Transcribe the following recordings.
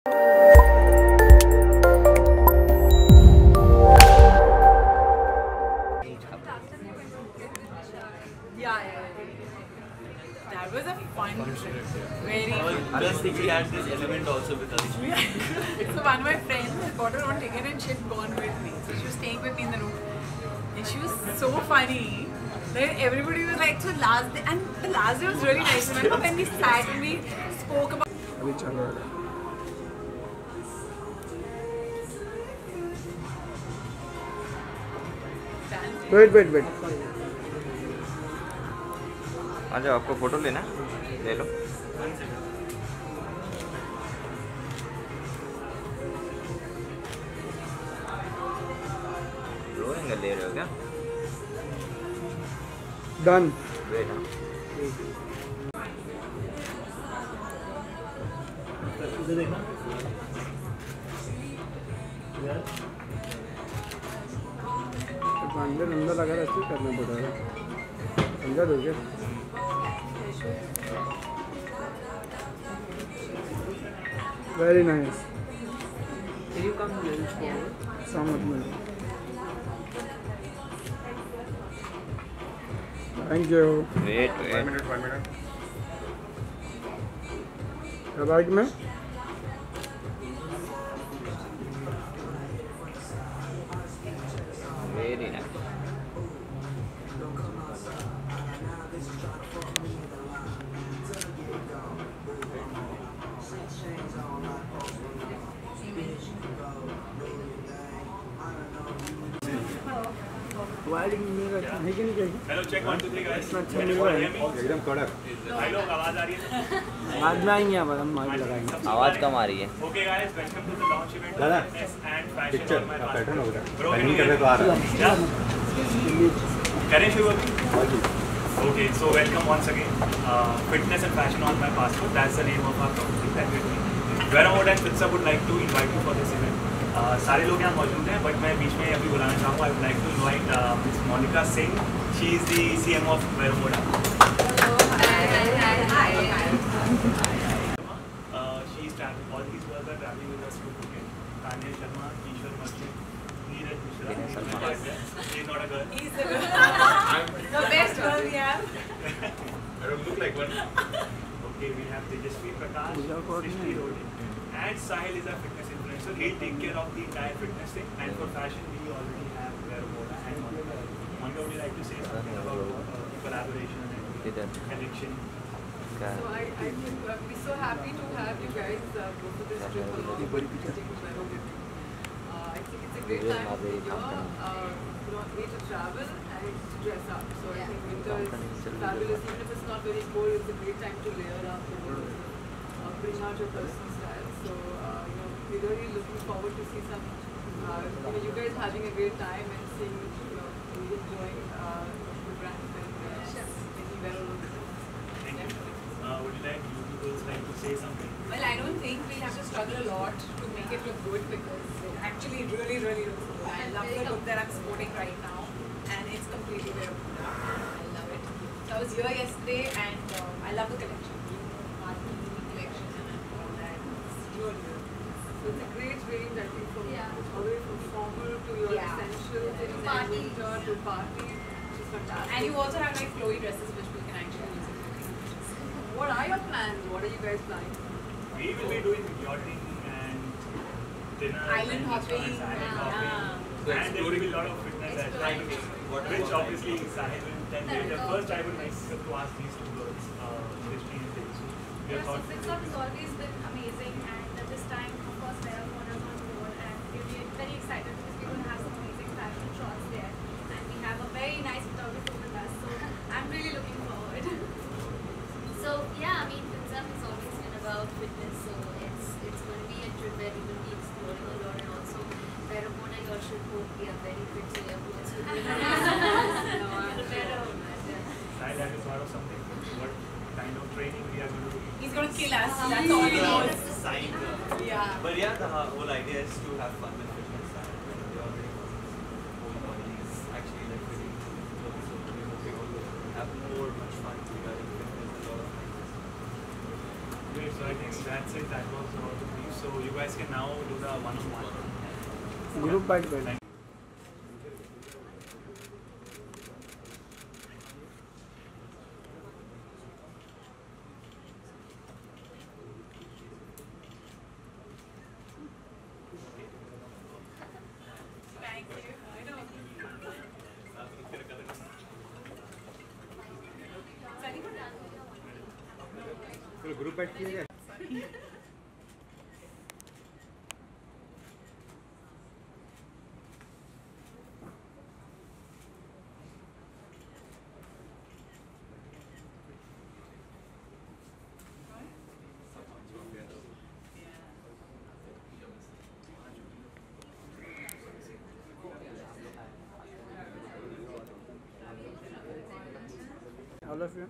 That was a fun trip. Very fun. I think we had this element also with us. So one of my friends had bought her own ticket and she had gone with me. So she was staying with me in the room. And she was so funny. Then everybody was like, so last day. And the last day was really nice. Remember when we sat and we spoke about... Wait. अच्छा आपको photo लेना ले लो रोएंगे ले रहे हो क्या done wait इधर देखना यार अंदर अंदर अगर ऐसे करना पड़ेगा समझा दोगे Very nice. Can you come here? Yeah. Somewhat more. Thank you. Wait. 1 minute. Your bag mein? Very nice. Hello, check 1, 2, 3 guys. एकदम कड़क। आवाज आ रही है। आज में आएंगे अब हम माइक लगाएंगे। आवाज कम आ रही है। Okay guys, welcome to the launch event. दादा, picture का पैटर्न हो गया। Planning कर रहे तो आ रहा है। करें शुरू अभी। Okay, so welcome once again. Fitness and fashion on my passport. That's the name of our company that we do. Vero Moda and Fits Up would like to invite you for this event. सारे लोग यहाँ मौजूद हैं but मैं बीच में अभी बुलाना चाहूँगा I would like to invite Miss Monika Singh she is the CMO of Vero Moda she is travelling all these girls are travelling with us to Phuket Tanya Sharma Kishore Neeraj Mishra she is not a girl the best girl यार I don't look like one okay we have Tejaswi Pratap Srishti Rodin And Sahil is our fitness influencer. He'll take care of the entire fitness thing. And for fashion, we already have Vero Moda and Monica. Monica, would you like to say something about the collaboration and connection? So we're so happy to have you guys go for this trip along with Vero Moda. I think it's a great time of the year. You know, we to travel and to dress up. So I think winter is fabulous. Even if it's not very cold, it's a great time to layer up the world. Bring out your personal style. So, you know, we're really looking forward to see some, you know, you guys having a great time and seeing, you know, really enjoying the brand and making better looks. Thank you. Would you like YouTubers like to say something? Well, I don't think we'll have to struggle a lot to make it look good because it actually really looks good. I love the look that I'm sporting right now and it's completely beautiful. I love it. So I was here yesterday and I love the collection. So it's a great range, I think, from all the way from formal to your essentials, to party, to party, which is fantastic. And you also have like flowy dresses which we can actually use. What are your plans? What are you guys planning? We will be doing yachting and dinner, island hopping, so and there will be a lot of fitness activities, which obviously Sahil will then later. First, I would like to ask these two girls, Srishty and Tejasswi. Yeah, so Fits Up has always been amazing and this time of course Vero Moda is on board and we're very excited because we're going to have some amazing fashion shots there and we have a very nice photographer with us so I'm really looking forward. So yeah, I mean Fits Up has always been about fitness so it's going to be a trip where we're going to be exploring a lot and also Vero Moda y'all should both be a very fit player who is with me. That is part of something. What kind of training we are going to do? He's going to kill us. That's all it is. But yeah, the whole idea is to have fun with fitness and the whole body is actually like really cool. So we hope we all have much fun regarding fitness and all of things. Great. live, so I think that's it. That was all the brief. So you guys can now do the one-on-one. Group by group. All of you.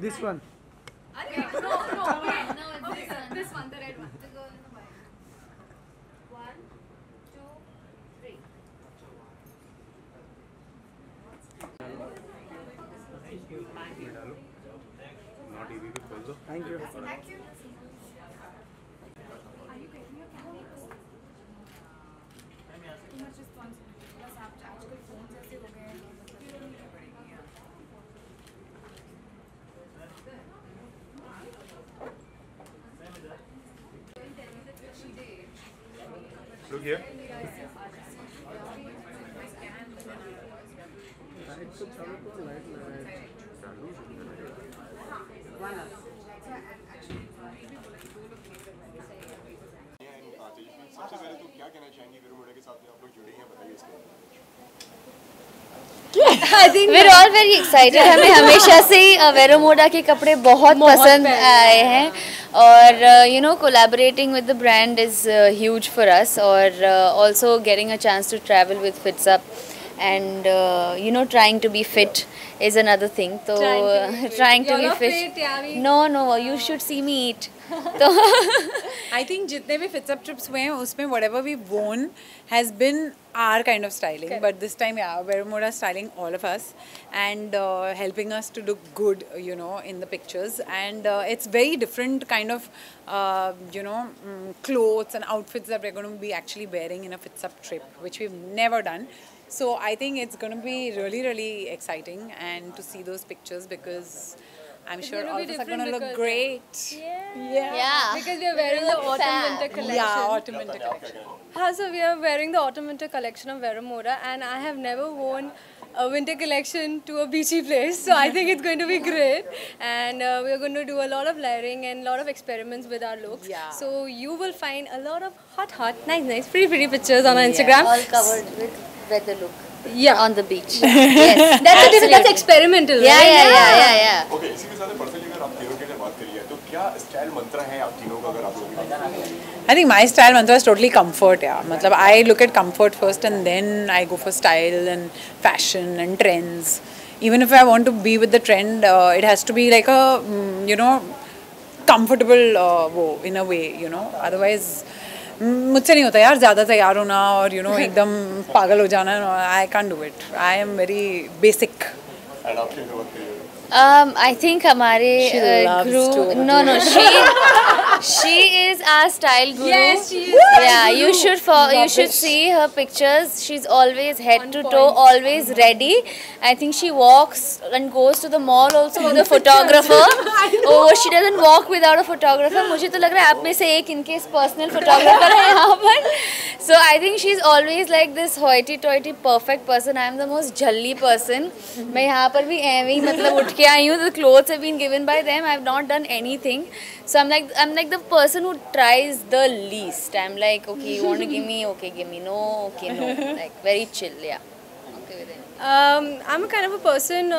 This one. Okay, no, okay, this one, the red one. The girl in the white. 1, 2, 3. Thank you. Thank you. Are you getting your camera? Too much responsibility. Plus, after phones are still okay. Look here. सबसे पहले तो क्या कहना चाहेंगे वेरो मोडा के साथ में आप लोग जुड़े हैं बताइए इसके We're all very excited. हमें हमेशा से ही वेरो मोडा के कपड़े बहुत पसंद आए हैं और you know collaborating with the brand is huge for us और also getting a chance to travel with Fits Up and you know trying to be fit is another thing so trying to be fit. No, you should see me eat. I think jitne bhi Fits Up trips hue hain usme whatever we've worn has been our kind of styling. Correct. But this time Vero Moda styling all of us and helping us to look good in the pictures and it's very different kind of clothes and outfits that we're going to be actually wearing in a Fits Up trip which we've never done. So I think it's going to be really exciting and to see those pictures because I'm sure all of us are going to look great. Yeah. Because we are wearing the autumn-winter collection. Yeah, autumn-winter collection. So we are wearing the autumn-winter collection of Vero Moda and I have never worn a winter collection to a beachy place. So I think it's going to be great. And we are going to do a lot of layering and a lot of experiments with our looks. Yeah. So you will find a lot of hot, nice, pretty pictures on our Instagram. All covered with weather look. Yeah, on the beach. Yes, that's a different. That's experimental. Yeah. Okay, इसी के साथ personally अगर आप तीनों के लिए बात करिए तो क्या स्टाइल मंत्र है आप तीनों का अगर आप लोग? I think my style mantra is totally comfort. मतलब I look at comfort first and then I go for style and fashion and trends. Even if I want to be with the trend, it has to be like a comfortable in a way otherwise. मुझसे नहीं होता यार ज़्यादा तैयार होना और एकदम पागल हो जाना I can't do it. I am very basic. I think हमारे group. No, she She is our style guru. Yes, she is. Yeah, you should see her pictures. She's always head to toe, always ready. I think she walks and goes to the mall also with a photographer. Oh, she doesn't walk without a photographer. मुझे तो लग रहा है आप में से एक इनके personal photographer है यहाँ पर. So I think she's always like this hoity-toity perfect person. I am the most jhalli person. मैं यहाँ पर भी ऐवी मतलब उठ के आई हूँ. The clothes have been given by them. I have not done anything. So I'm like the person who tries the least. I'm like, okay, you want to give me? Okay, give me. No, okay, no. Like very chill, yeah. Okay with it. I'm a kind of a person.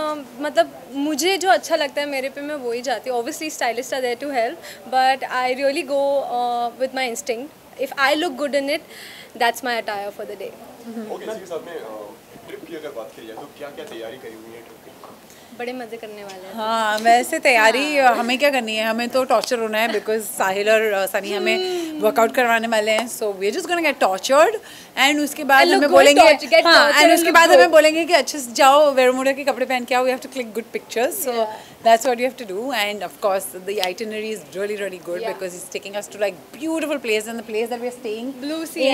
मतलब मुझे जो अच्छा लगता है मेरे पे मैं वो ही जाती हूँ. Obviously, stylists are there to help, but I really go with my instinct. If I look good in it, that's my attire for the day. Okay, so आपने trip की अगर बात करिए तो क्या-क्या तैयारी करी हुई है trip की? बड़े मजे करने वाले हैं। हाँ, वैसे तैयारी हमें क्या करनी है? हमें तो torture होना है because साहिल और सनी हमें workout करवाने वाले हैं, so we're just gonna get tortured and उसके बाद हमें बोलेंगे, हाँ, and उसके बाद हमें बोलेंगे कि अच्छे से जाओ वेरो मोडा के कपड़े पहन के आओ, you have to click good pictures, so that's what you have to do, and of course the itinerary is really really good because it's taking us to like beautiful places, and the place that we're staying, Blue Sea,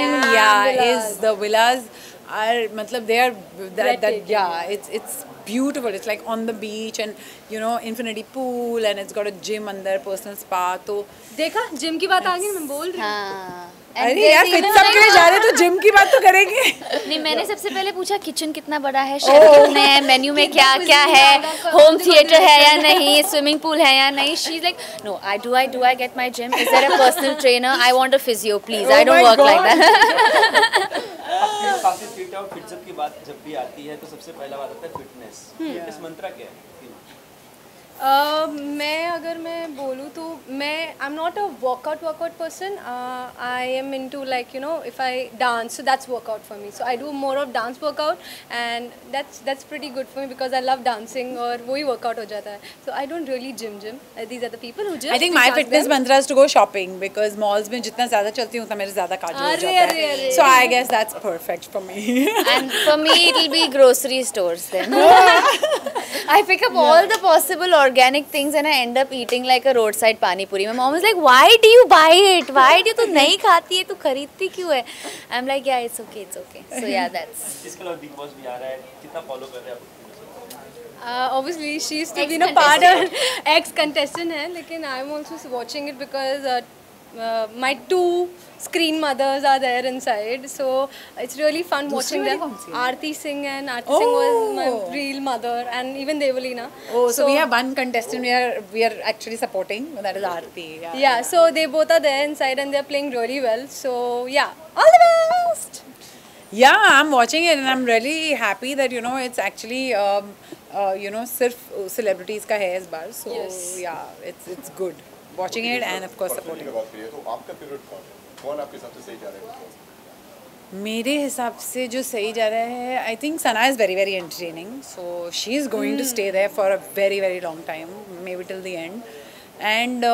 is the villas are, मतलब they are that yeah, it's beautiful. It's like on the beach and you know infinity pool and it's got a gym and their personal spa. So, देखा gym की बात आगे मैं बोल रही हूँ. अरे यार Fits Up के लिए जा रहे तो gym की बात तो करेंगे. नहीं मैंने सबसे पहले पूछा kitchen कितना बड़ा है, शेफ में menu में क्या क्या है, home theater है या नहीं, swimming pool है या नहीं. She's like, no, do I get my gym? Is there a personal trainer? I want a physio, please. I don't work like that. अपने काफी fit और Fits Up की बात जब भी आती है तो सबसे पहला बात आता है fitness. Fitness मंत्रा क्या है? मैं अगर मैं बोलूँ तो मैं I'm not a workout person. I am into like you know if I dance so that's workout for me. So I do more of dance workout and that's pretty good for me because I love dancing और वो ही workout हो जाता है. So I don't really gym. These are the people who gym. I think my fitness mantra is to go shopping because malls में जितना ज़्यादा चलती हूँ तो मेरे ज़्यादा cardio हो जाता है. So I guess that's perfect for me. And for me it'll be grocery stores then. I pick up all the possible organic things and I end up eating like a roadside pani puri. My mom was like, why do you buy it? Why do you तो नहीं खाती है तो खरीदती क्यों है? I'm like, yeah, it's okay, it's okay. So yeah, that's. इसके अलावा Bigg Boss भी आ रहा है. कितना follow कर रहे हैं आप? Obviously, she is to be a part of ex-contestant है, लेकिन I'm also watching it because my two screen mothers are there inside, so it's really fun watching them. Aarti Singh and Aarti Singh was my real mother, and even Devolina. Oh, so we have one contestant we are actually supporting. That is Aarti. Yeah. So they both are there inside, and they are playing really well. So yeah, all the best. Yeah, I'm watching it, and I'm really happy that you know it's actually you know सिर्फ celebrities का है इस बार. So yeah, it's good. Watching it and of course supporting. तो आपका favorite कौन है? कौन आपके हिसाब से सही जा रहा है? मेरे हिसाब से जो सही जा रहा है, I think Sana is very very entertaining, so she is going to stay there for a very very long time, maybe till the end. And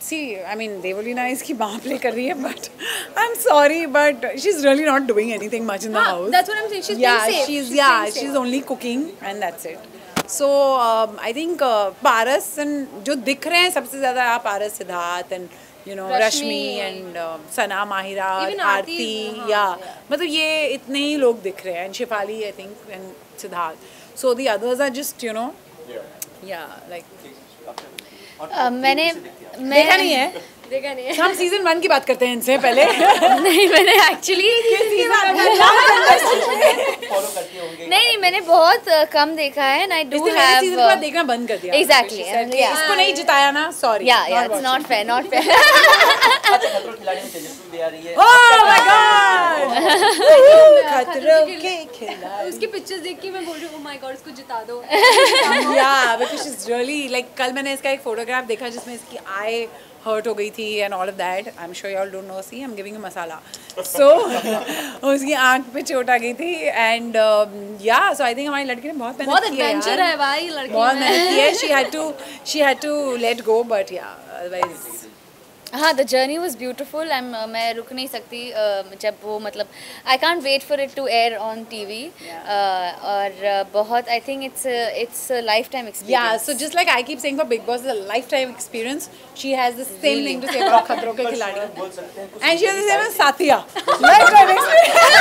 see, I mean Devolina is की माँ play कर रही है, but I'm sorry, but she's really not doing anything much in the house. That's what I'm saying. She's being safe. She's only cooking and that's it. So I think Paras and जो दिख रहे हैं सबसे ज़्यादा आप Paras Siddharth and you know Rashmi and Sana Makani Aarti yeah मतलब ये इतने ही लोग दिख रहे हैं and Shefali I think and Siddharth so the others are just you know yeah like मैंने देखा नहीं है हम सीजन 1 की बात करते हैं इनसे पहले नहीं मैंने एक्चुअली नहीं मैंने बहुत कम देखा है and I do have season पर देखना बंद कर दिया exactly इसको नहीं जिताया ना sorry yeah it's not fair खतरों के खिलाड़ी में तेजस्वी भी आ रही है oh my god खतरों के खिलाड़ी उसकी पिक्चर्स देख के मैं बोल रही हूँ oh my god इसको जिता दो yeah because she's really like कल मैंने इसका एक फोटोग्राफ देखा जिसमें इसकी eye hurt हो गई थी and all of that. I'm sure you all don't know. See, I'm giving a masala. So उसकी आँख पे चोट आ गई थी and yeah. So I think हमारी लड़की ने बहुत मेहनत की है यार. बहुत adventure है भाई लड़की में. बहुत मेहनत की है. She had to let go but yeah. Otherwise हाँ, the journey was beautiful. मैं रुक नहीं सकती जब वो मतलब I can't wait for it to air on TV. और बहुत I think it's a lifetime experience. Yeah, so just like I keep saying for Bigg Boss, it's a lifetime experience. She has the same thing to say about Khatron Ke Khiladi, and she has the same as Satya. Lifetime experience.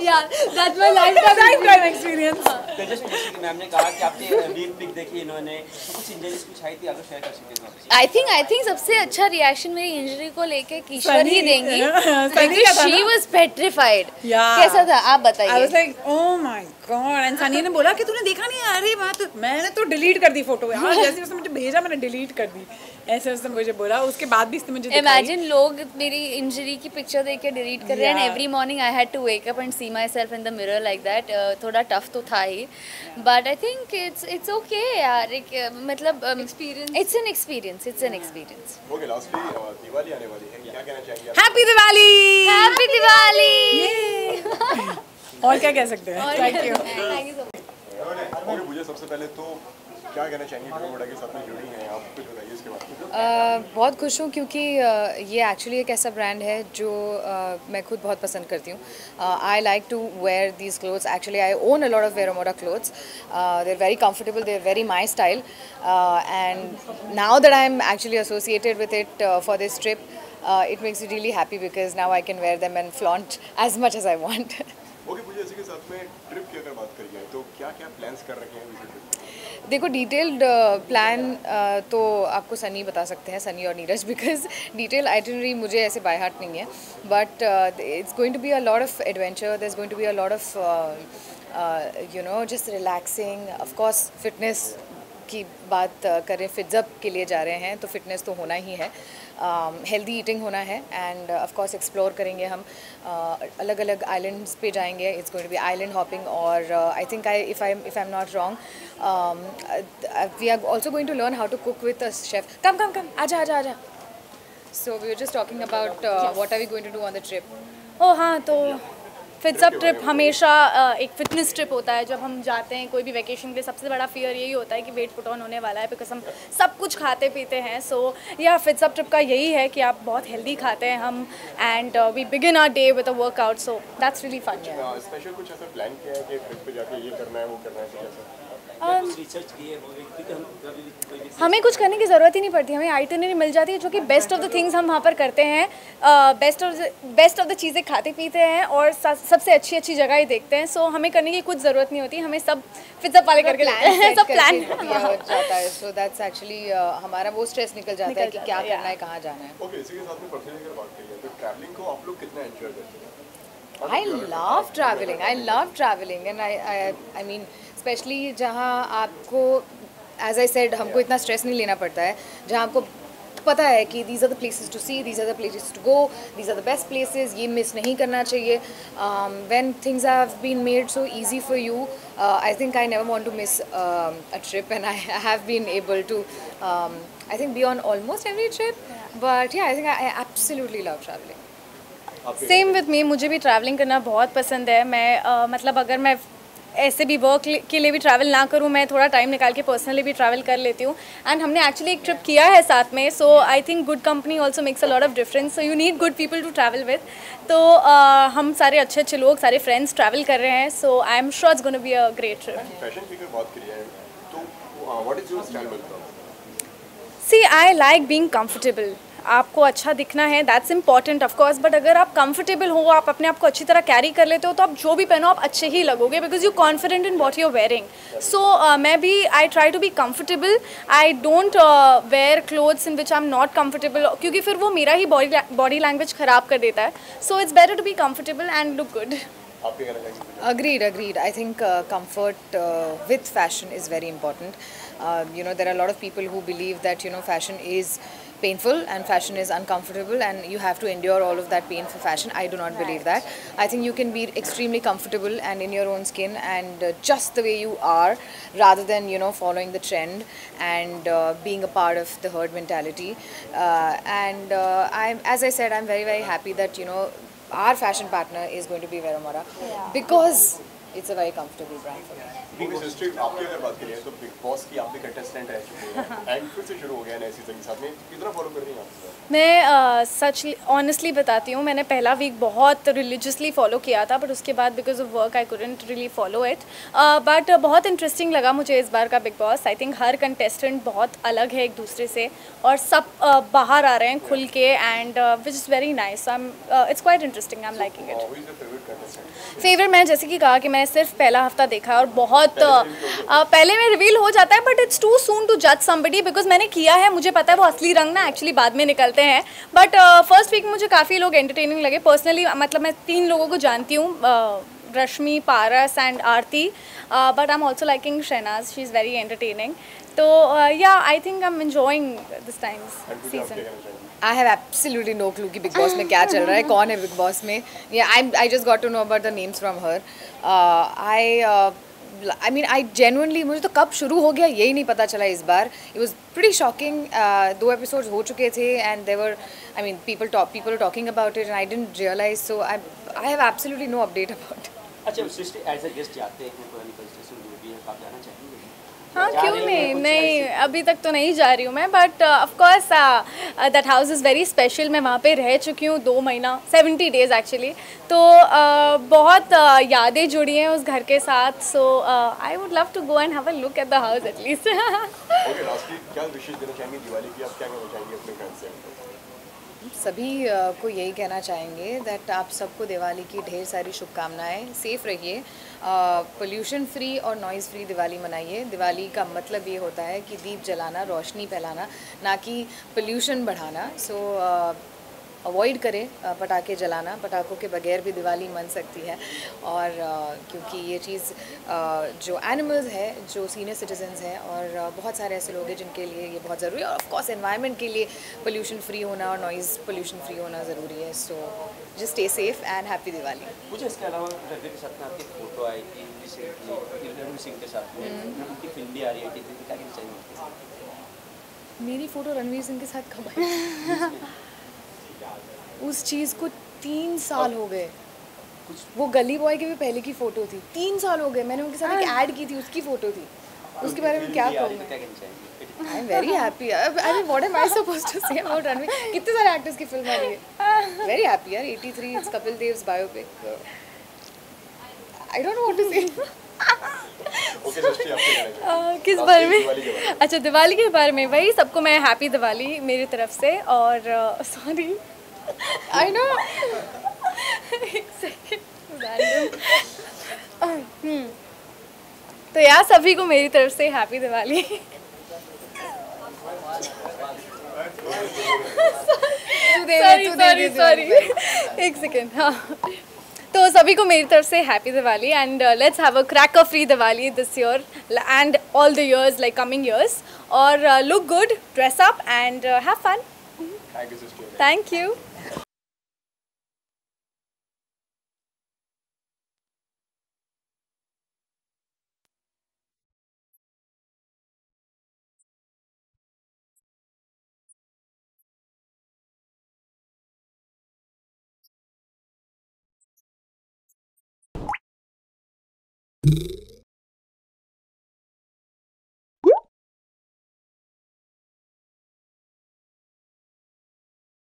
Yeah, that's my lifetime experience. Tejaswi ji ma'am ने कहा कि आपने reel pick देखी इन्होंने कुछ injuries कुछ आई थी अगर शेयर कर सकते हैं। I think सबसे अच्छा रिएक्शन मेरी इंजरी को लेके किशोर ही देंगी। She was petrified. कैसा था आप बताइए। I was like oh my god and Sania ने बोला कि तूने देखा नहीं अरे बात मैंने तो डिलीट कर दी फोटो यार जैसे उसने मुझे भेजा मैंने डिलीट कर दी ऐसे उसने मुझे बोला उसके बाद भी इसने मुझे इमेजिन लोग मेरी इंजरी की पिक्चर देख के डिलीट कर रहे हैं and every morning I had to wake up and C my self in the mirror like that थोड़ा टफ तो था ही but I think it's okay यार मतलब it's an experience okay lastly Diwali आने वाली है क्या कहना चाहिए हैप्पी दिवाली और क्या कह सकते हैं थैंक यू सो मच और मुझे सबसे पहले तो क्या कहना चाहिए वेरो मोडा के साथ में जुड़ी हैं आप कुछ बताइए इसके बारे में बहुत खुश हूँ क्योंकि ये एक्चुअली एक ऐसा ब्रांड है जो मैं खुद बहुत पसंद करती हूँ I like to wear these clothes actually I own a lot of Vero Moda clothes they are very comfortable they are very my style and now that I am actually associated with it for this trip it makes me really happy because now I can wear them and flaunt as much as I want okay Pooja ji के साथ में trip की अगर बात करिए तो क्या क्या प्लान्स कर रखे हैं विजिट देखो डिटेल्ड प्लान तो आपको सनी बता सकते हैं सनी और नीरज बिकॉज डिटेल आइटिनरी मुझे ऐसे बाय हार्ट नहीं है but it's going to be a lot of adventure there is going to be a lot of you know just relaxing of course fitness की बात करें फिट्स अप के लिए जा रहे हैं तो फिटनेस तो होना ही है हेल्दी ईटिंग होना है एंड ऑफ कोर्स एक्सप्लोर करेंगे हम अलग अलग आइलैंड्स पे जाएंगे it's going to be island hopping और I think if I am not wrong we are also going to learn how to cook with a chef कम आजा so we are just talking about what are we going to do on the trip oh हाँ तो fits up trip हमेशा एक fitness trip होता है जब हम जाते हैं कोई भी वेकेशन पे सबसे बड़ा फियर यही होता है कि वेट पुट ऑन होने वाला है बिकॉज हम सब कुछ खाते पीते हैं सो या फिट्स अप ट्रिप का यही है कि आप बहुत हेल्दी खाते हैं हम and we begin our day with a workout so that's really fun special कुछ ऐसा प्लान किया है कि ट्रिप पे जाके ये करना है वो करना है हमें कुछ करने की ज़रूरत ही नहीं पड़ती हमें आइटनरी मिल जाती है जो कि बेस्ट ऑफ द थिंग्स हम वहाँ पर करते हैं बेस्ट ऑफ द चीज़ें खाते पीते हैं और सबसे अच्छी जगह ही देखते हैं सो हमें करने की कुछ ज़रूरत नहीं होती हमें सब फिट्स अप वाले करके सब प्लान हो जाता है सो दैट्स एक्चुअली हमारा वो स्ट्रेस निकल जाता है कि क्या करना है कहाँ जाना है ओके इसी के साथ में पर्सनली अगर बात करिए तो ट्रैवलिंग को आप लोग कितना एंजॉय करते हैं I love traveling and I mean especially जहाँ आपको as I said हमको इतना stress नहीं लेना पड़ता है जहाँ आपको पता है कि these are the places to see these are the places to go these are the best places ये miss नहीं करना चाहिए when things have been made so easy for you I think I never want to miss a trip and I have been able to I think be on almost every trip but yeah I think I absolutely love traveling same with me मुझे भी travelling करना बहुत पसंद है मैं मतलब अगर मैं ऐसे भी वर्क के लिए भी ट्रैवल ना करूं मैं थोड़ा टाइम निकाल के पर्सनली भी ट्रैवल कर लेती हूं एंड हमने एक्चुअली एक ट्रिप किया है साथ में so I think good company also makes a lot of difference so you need good people to travel with तो हम सारे अच्छे अच्छे लोग सारे फ्रेंड्स ट्रैवल कर रहे हैं so I am sure it's gonna be a great trip see I like being comfortable आपको अच्छा दिखना है that's important of course but अगर आप कंफर्टेबल हो आप अपने आप को अच्छी तरह कैरी कर लेते हो तो आप जो भी पहनो आप अच्छे ही लगोगे because you confident in what you are wearing so मैं भी I try to be comfortable I don't wear clothes in which I am not comfortable क्योंकि फिर वो मेरा ही बॉडी लैंग्वेज ख़राब कर देता है so it's better to be comfortable and look good Agreed. I think comfort with fashion is very important. You know, there are a lot of people who believe that, you know, fashion is painful and fashion is uncomfortable and you have to endure all of that pain for fashion. I do not believe that. I think you can be extremely comfortable and in your own skin and just the way you are rather than, you know, following the trend and being a part of the herd mentality. And I'm, as I said, I'm very, very happy that, you know, our fashion partner is going to be Vero Moda because it's a very comfortable brand for me. Bigg Boss history आपने अगर बात करें तो Bigg Boss की आपने contestant रह चुकी हैं and फिर से शुरू हो गया नए सीजन के साथ में कितना follow कर रही हैं आप? मैं सच honestly बताती हूँ मैंने पहला week बहुत religiously follow किया था but उसके बाद because of work I couldn't really follow it but बहुत interesting लगा मुझे इस बार का Bigg Boss I think her contestant बहुत अलग है एक दूसरे से और सब बाहर आ रहे हैं खुल के and which is very nice it's quite interesting I'm liking it. Who is your favorite contestant? Favorite मैंने जैसे कि कहा कि मैंने सिर्फ पहला हफ्ता देखा और बहुत पहले में रिवील हो जाता है but it's too soon to judge somebody because मैंने किया है मुझे पता है वो असली रंग ना actually बाद में निकलते हैं but first week मुझे काफी लोग entertaining लगे personally मतलब मैं 3 लोगों को जानती हूँ Rashmi, Paras and Aarti but I'm also liking Shrenaz she's very entertaining so yeah I think I'm enjoying this time's season. I have absolutely no clue कि Bigg Boss में क्या चल रहा है कौन है Bigg Boss में yeah I just got to know about the names from her I mean I genuinely मुझे तो कब शुरू हो गया यही नहीं पता चला इस बार it was pretty shocking 2 episodes हो चुके थे and there were I mean people were talking about it and I didn't realize so I have absolutely no update about it. अच्छा Srishty as a guest जाते हैं कोई नहीं कंस्टेशन भी है आप जाना चाहेंगे हाँ क्यों नहीं नहीं अभी तक तो नहीं जा रही हूँ मैं but of course that house is very special मैं वहाँ पे रह चुकी हूँ 2 महीना 70 days actually तो बहुत यादें जुड़ी हैं उस घर के साथ so I would love to go and have a look at the house at least. Okay lastly क्या विशेष देना चाहेंगे दिवाली की आप क्या कहना चाहेंगे अपने फ्रेंड्स से सभी को यही कहना चाहेंगे that आप सबको दिवाली की ढेर सारी शुभकामनाएं सेफ रहिए पोल्यूशन फ्री और नॉइज़ फ्री दिवाली मनाइए दिवाली का मतलब ये होता है कि दीप जलाना रोशनी फैलाना ना कि पोल्यूशन बढ़ाना सो अवॉइड करें पटाखे जलाना पटाखों के बगैर भी दिवाली मन सकती है और क्योंकि ये चीज़ जो एनिमल्स है जो सीनियर सिटीजन्स हैं और बहुत सारे ऐसे लोग हैं जिनके लिए ये बहुत ज़रूरी है और ऑफ कोर्स एनवायरनमेंट के लिए पोल्यूशन फ्री होना और नॉइज़ पोल्यूशन फ्री होना ज़रूरी है so just stay safe and happy Diwali मुझे इसके अलावा रणवीर साहब आपकी फोटो आई थी रणवीर सिंह के साथ उनकी फिल्म भी आ रही है मेरी फ़ोटो रणवीर सिंह के साथ कब आई उस चीज़ को 3 साल हो गए वो गली बॉय के भी पहले की फ़ोटो थी 3 साल हो गए मैंने उनके साथ एक ऐड की थी उसकी फ़ोटो थी उसके बारे में क्या कहूँ मैं आई एम वेरी हैप्पी अरे what am I supposed to say about Ranveer कितने सारे एक्टर्स की फिल्म आ रही है वेरी हैप्पी यार 83 it's Kapil Dev's biopic I don't know what to say किस बारे में अच्छा दिवाली के बारे में वही सबको मैं हैप्पी दिवाली मेरी तरफ से और सॉरी I know. Random. तो यार सभी को मेरी तरफ से हैप्पी दिवाली सॉरी एक सेकेंड हाँ तो सभी को मेरी तरफ से happy Diwali and let's have a cracker free Diwali this year and all the years like coming years और look good dress up and have fun Thank you.